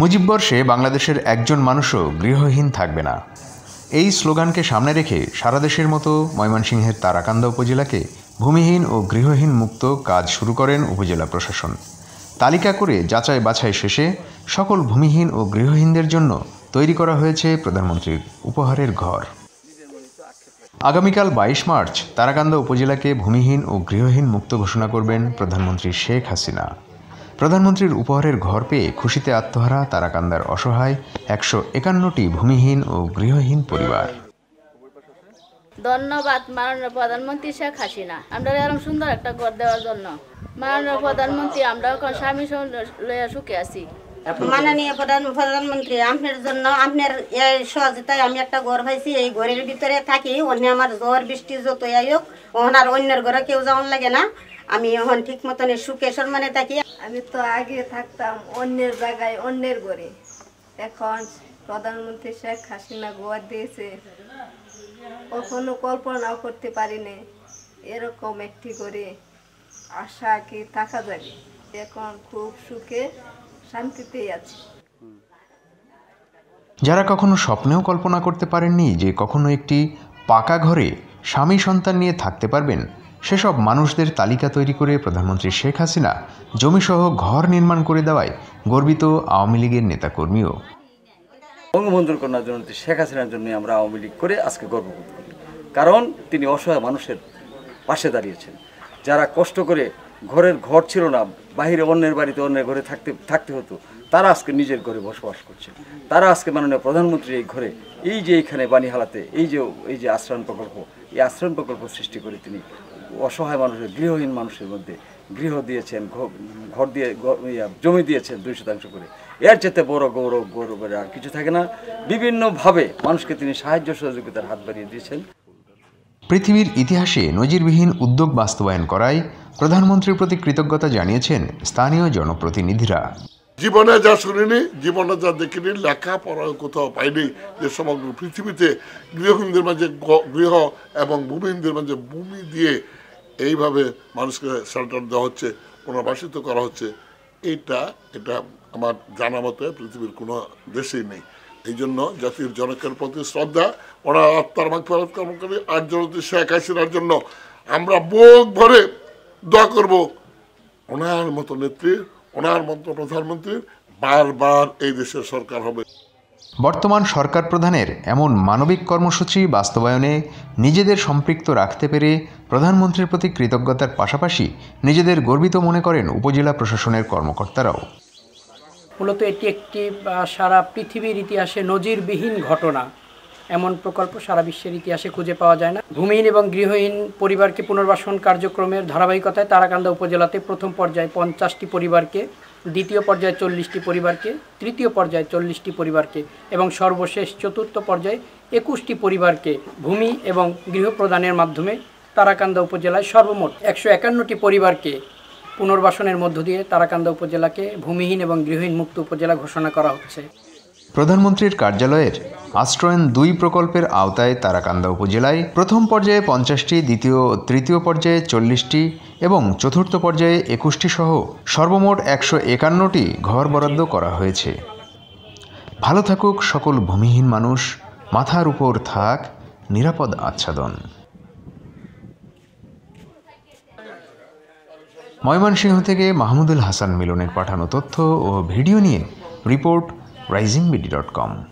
মুজিববর্ষে বাংলাদেশের একজন মানুষও গৃহহীন থাকবে না এই স্লোগানকে সামনে রেখে সারা দেশের মতো ময়মনসিংহের তারাকান্দা উপজেলাকে ভূমিহীন ও গৃহহীন মুক্ত কাজ শুরু করেন উপজেলা প্রশাসন তালিকা করে যাচাই বাছাই শেষে সকল ভূমিহীন ও গৃহহীনদের জন্য তৈরি করা হয়েছে প্রধানমন্ত্রীর উপহারের ঘর আগামীকাল 22 মার্চ তারাকান্দা উপজেলাকে ভূমিহীন ও গৃহহীন মুক্ত ঘোষণা করবেন প্রধানমন্ত্রী শেখ হাসিনা প্রধানমন্ত্রীর উপহারের ঘর পেয়ে খুশিতে আত্মহারা তারাকান্দার অসহায় 151টি ভূমিহীন ও গৃহহীন পরিবার ধন্যবাদ মাননীয় প্রধানমন্ত্রী শেখ হাসিনা আমরা এরকম সুন্দর একটা ঘর দেওয়ার জন্য মাননীয় প্রধানমন্ত্রী আমরা কোন স্বামী লয়া সুখে আছি মাননীয় প্রধানমন্ত্রী আপনার জন্য আপনার এই সহযোগিতায় আমি একটা ঘর পাইছি এই ঘরের ভিতরে থাকি অন্য আমার ঝড় বৃষ্টি যতই আয়োগ ওনার অন্যের ঘরে কেউ যাওয়ার লাগে না আমি এখন ঠিক মতন সুখে সম্মানে থাকি আমি তো আগে থাকতাম অন্যের জায়গায় অন্যের ঘরে এখন প্রধানমন্ত্রী শেখ হাসিনা ঘর দিয়েছে কখনো কল্পনাও করতে পারিনি এরকম একটি করে আশা কি থাকা যাবে এখন খুব সুখে শান্তিতেই আছি যারা কখনো স্বপ্নেও কল্পনা করতে পারেননি যে কখনো একটি পাকা ঘরে স্বামী সন্তান নিয়ে থাকতে পারবেন সেসব মানুষদের তালিকা তৈরি করে প্রধানমন্ত্রী শেখ হাসিনা জমিসহ ঘর নির্মাণ করে দেওয়ায় গর্বিত আওয়ামী লীগের নেতাকর্মীও বঙ্গবন্ধুর কন্যা জননেত্রী শেখ হাসিনার জন্য আমরা আওয়ামী লীগ করে আজকে গর্ব করি কারণ তিনি অসহায় মানুষের পাশে দাঁড়িয়েছেন যারা কষ্ট করে ঘরের ঘর ছিল না বাইরে অন্যের বাড়িতে অন্যের ঘরে থাকতে হতো তারা আজকে নিজের ঘরে বসবাস করছে তারা আজকে মাননীয় প্রধানমন্ত্রী এই ঘরে এই যে এইখানে বানিহালাতে এই যে আশ্রয়ণ প্রকল্প এই আশ্রয়ণ প্রকল্প সৃষ্টি করে তিনি অসহায় মানুষের গৃহহীন মানুষের মধ্যে গৃহ দিয়েছেন ঘর দিয়ে জমি দিয়েছেন 2% করে এর চেয়ে বড় গৌরবের আর কিছু থাকে না বিভিন্নভাবে মানুষকে তিনি সাহায্য সহযোগিতার হাত বাড়িয়ে দিয়েছেন পৃথিবীর ইতিহাসে নজিরবিহীন উদ্যোগ বাস্তবায়ন করায় প্রধানমন্ত্রীর প্রতি কৃতজ্ঞতা জানিয়েছেন স্থানীয় জনপ্রতিনিধিরা জীবনে যা শুনিনি জীবনে যা দেখিনি লেখাপড়া কোথাও পাইনি যে সমগ্র পৃথিবীতে গৃহহীনদের মাঝে গৃহ এবং ভূমিহীনদের মাঝে ভূমি দিয়ে এইভাবে মানুষকে শেল্টার দেওয়া হচ্ছে পুনর্বাসিত করা হচ্ছে এটা আমার জানা মতে পৃথিবীর কোনো দেশেই নেই এই জন্য জাতির জনকের প্রতি শ্রদ্ধা ওরা আত্মার মাগফিরাত কামনা করে আর জননেত্রী শেখ হাসিনার জন্য আমরা বুক ভরে দোয়া করব ওনার মতো নেত্রী ওনার মতো প্রধানমন্ত্রীর বারবার এই দেশের সরকার হবে বর্তমান সরকার প্রধানের এমন মানবিক কর্মসূচি বাস্তবায়নে নিজেদের সম্পৃক্ত রাখতে পেরে প্রধানমন্ত্রীর প্রতি কৃতজ্ঞতার পাশাপাশি নিজেদের গর্বিত মনে করেন উপজেলা প্রশাসনের কর্মকর্তারাও মূলত এটি একটি সারা পৃথিবীর ইতিহাসে নজিরবিহীন ঘটনা এমন প্রকল্প সারা বিশ্বের ইতিহাসে খুঁজে পাওয়া যায় না ভূমিহীন এবং গৃহহীন পরিবারকে পুনর্বাসন কার্যক্রমের ধারাবাহিকতায় তারাকান্দা উপজেলাতে প্রথম পর্যায়ে 50টি পরিবারকে দ্বিতীয় পর্যায়ে 40টি পরিবারকে তৃতীয় পর্যায়ে 40টি পরিবারকে এবং সর্বশেষ চতুর্থ পর্যায়ে 21টি পরিবারকে ভূমি এবং গৃহ প্রদানের মাধ্যমে তারাকান্দা উপজেলায় সর্বমোট 151টি পরিবারকে পুনর্বাসনের মধ্য দিয়ে তারাকান্দা উপজেলাকে ভূমিহীন এবং গৃহহীন মুক্ত উপজেলা ঘোষণা করা হচ্ছে প্রধানমন্ত্রীর কার্যালয়ের আশ্রয়ণ 2 প্রকল্পের আওতায় তারাকান্দা উপজেলায় প্রথম পর্যায়ে 50টি দ্বিতীয় ও তৃতীয় পর্যায়ে 40টি এবং চতুর্থ পর্যায়ে 21টি সহ সর্বমোট 151টি ঘর বরাদ্দ করা হয়েছে ভালো থাকুক সকল ভূমিহীন মানুষ মাথার উপর থাক নিরাপদ আচ্ছাদন ময়মনসিংহ থেকে মাহমুদুল হাসান মিলনের পাঠানো তথ্য ও ভিডিও নিয়ে রিপোর্ট Risingbd.com